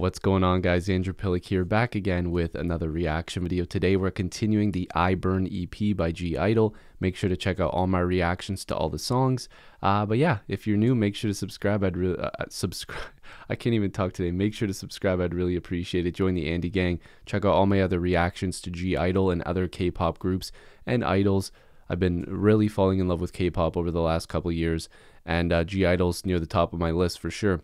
What's going on, guys? Andrew Pillick here, back again with another reaction video. Today we're continuing the I Burn EP by (G)I-DLE. Make sure to check out all my reactions to all the songs. But yeah, if you're new, make sure to subscribe. I'd really subscribe. I can't even talk today. Make sure to subscribe. I'd really appreciate it. Join the Andy gang. Check out all my other reactions to (G)I-DLE and other K-pop groups and idols. I've been really falling in love with K-pop over the last couple years, and (G)I-DLE's near the top of my list for sure.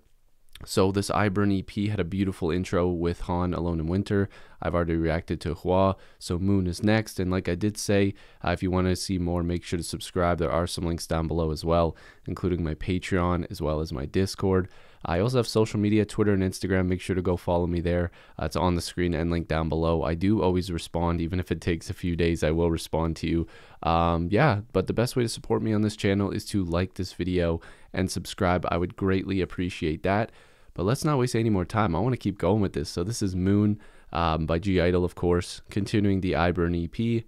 So this I Burn EP had a beautiful intro with Hann, Alone in Winter. I've already reacted to Hwaa, so Moon is next. And like I did say, if you want to see more, make sure to subscribe. There are some links down below as well, including my Patreon as well as my Discord. I also have social media, Twitter and Instagram. Make sure to go follow me there. It's on the screen and link down below. I do always respond, even if it takes a few days, I will respond to you. Yeah, but the best way to support me on this channel is to like this video and subscribe. I would greatly appreciate that. But let's not waste any more time. I want to keep going with this. So this is Moon by (G)I-DLE, of course, continuing the I Burn EP.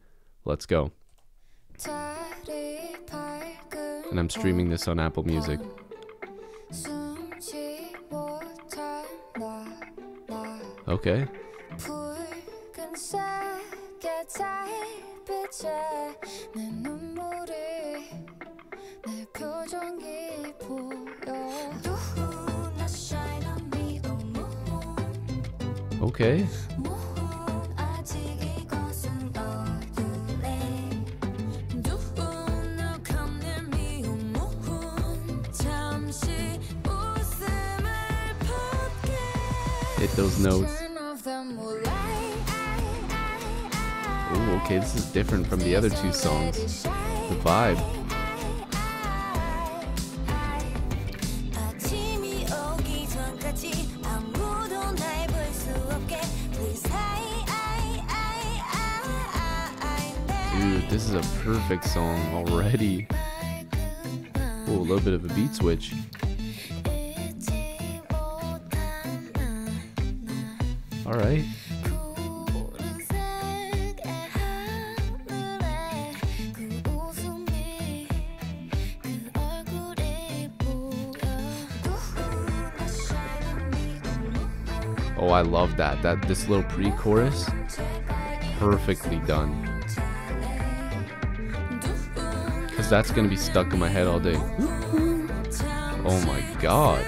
Let's go. And I'm streaming this on Apple Music. Okay. Okay. Hit those notes. Ooh, okay, this is different from the other two songs. The vibe. Dude, this is a perfect song already. Ooh, a little bit of a beat switch. All right. Oh, I love that. This little pre-chorus, perfectly done. Because that's going to be stuck in my head all day. Oh my god.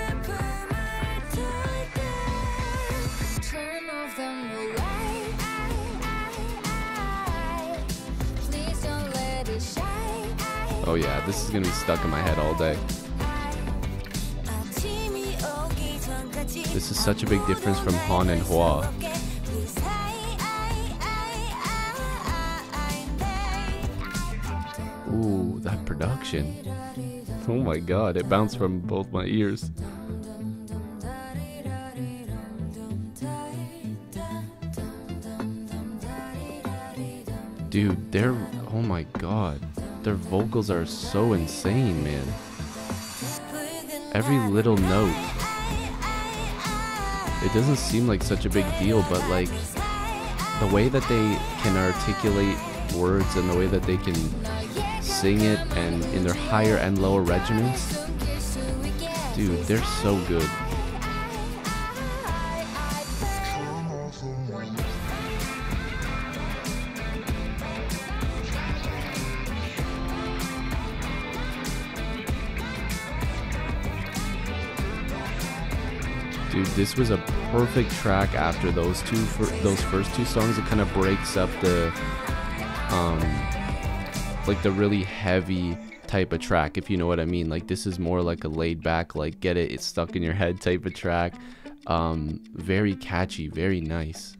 Oh yeah, this is going to be stuck in my head all day. This is such a big difference from Hann and Hwaa. Ooh, that production. Oh my god, it bounced from both my ears. Dude, oh my god. Their vocals are so insane, man. Every little note. It doesn't seem like such a big deal, but like the way that they can articulate words and the way that they can sing it and in their higher and lower regiments. Dude, they're so good. Dude, this was a perfect track after those first two songs. It kind of breaks up the, like the really heavy type of track, if you know what I mean. Like this is more like a laid back, like get it, it's stuck in your head type of track. Very catchy, very nice.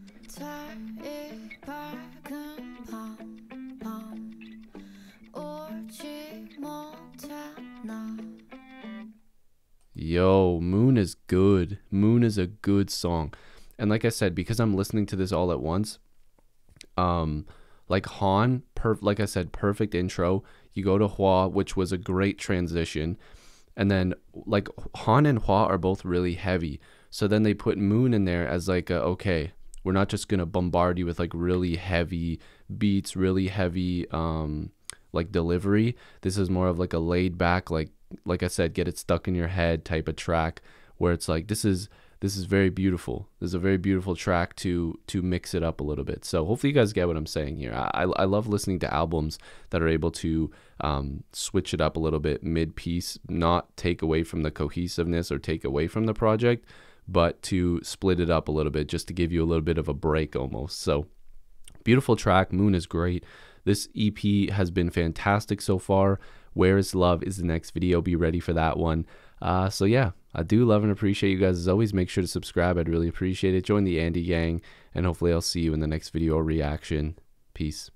Yo, Moon is good. Moon is a good song. And like I said, because I'm listening to this all at once, like Hann, like I said, perfect intro. You go to Hwaa, which was a great transition. And then like Hann and Hwaa are both really heavy. So then they put Moon in there as like, okay, we're not just going to bombard you with like really heavy beats, really heavy like delivery. This is more of like a laid back, like I said, get it stuck in your head type of track, where it's like, this is This is very beautiful. This is a very beautiful track to mix it up a little bit. So hopefully you guys get what I'm saying here. I love listening to albums that are able to switch it up a little bit mid-piece, not take away from the cohesiveness or take away from the project, but to split it up a little bit just to give you a little bit of a break almost. So beautiful track. Moon is great. This EP has been fantastic so far. Where Is Love is the next video. Be ready for that one. So yeah, I do love and appreciate you guys as always. Make sure to subscribe. I'd really appreciate it. Join the Andy gang, and hopefully I'll see you in the next video or reaction. Peace.